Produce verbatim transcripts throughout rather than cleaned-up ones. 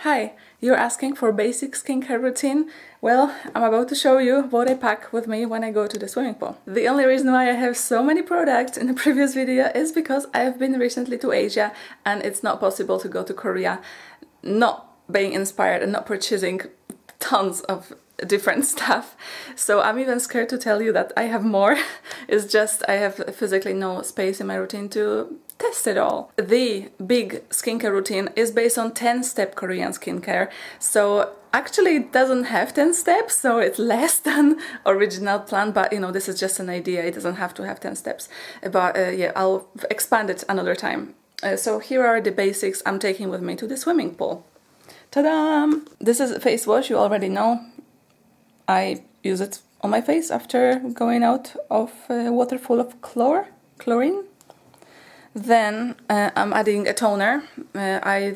Hi, you're asking for basic skincare routine? Well, I'm about to show you what I pack with me when I go to the swimming pool. The only reason why I have so many products in the previous video is because I've been recently to Asia and it's not possible to go to Korea not being inspired and not purchasing tons of different stuff, so I'm even scared to tell you that I have more. It's just I have physically no space in my routine to test it all. The big skincare routine is based on ten step Korean skincare, so actually it doesn't have ten steps, so it's less than original plan, but you know, this is just an idea, it doesn't have to have ten steps, but uh, yeah, I'll expand it another time. Uh, so here are the basics I'm taking with me to the swimming pool. Ta-da! This is a face wash, you already know. I use it on my face after going out of a water full of chlor, chlorine. Then uh, I'm adding a toner. Uh, I,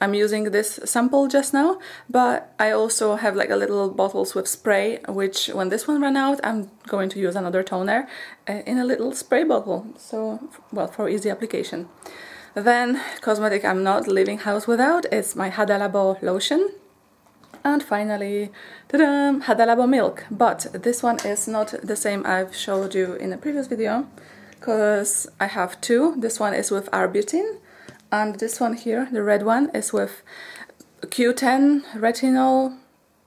I'm using this sample just now, but I also have like a little bottles with spray, which when this one ran out, I'm going to use another toner uh, in a little spray bottle. So, well, for easy application. Then cosmetic I'm not leaving house without, it's my Hadalabo lotion. And finally, ta-da, Hadalabo milk, but this one is not the same I've showed you in a previous video, because I have two. This one is with arbutin, and this one here, the red one, is with Q ten, retinol,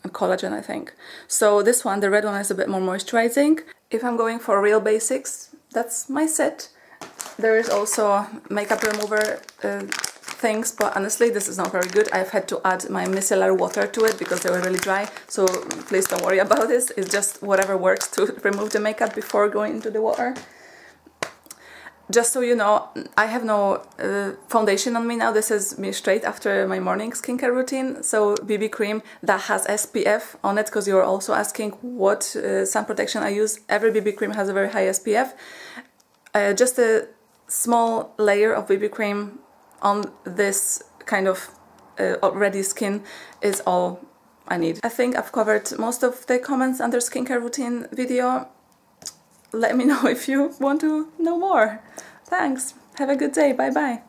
and collagen, I think. So this one, the red one, is a bit more moisturizing. If I'm going for real basics, that's my set. There is also makeup remover uh, things, but honestly this is not very good. I've had to add my micellar water to it because they were really dry, so please don't worry about this. It's just whatever works to remove the makeup before going into the water. Just so you know, I have no uh, foundation on me now. This is me straight after my morning skincare routine, so B B cream that has S P F on it, because you're also asking what uh, sun protection I use. Every B B cream has a very high S P F. Uh, just a small layer of B B cream on this kind of uh, already skin is all I need. I think I've covered most of the comments under skincare routine video. Let me know if you want to know more. Thanks, have a good day, bye bye.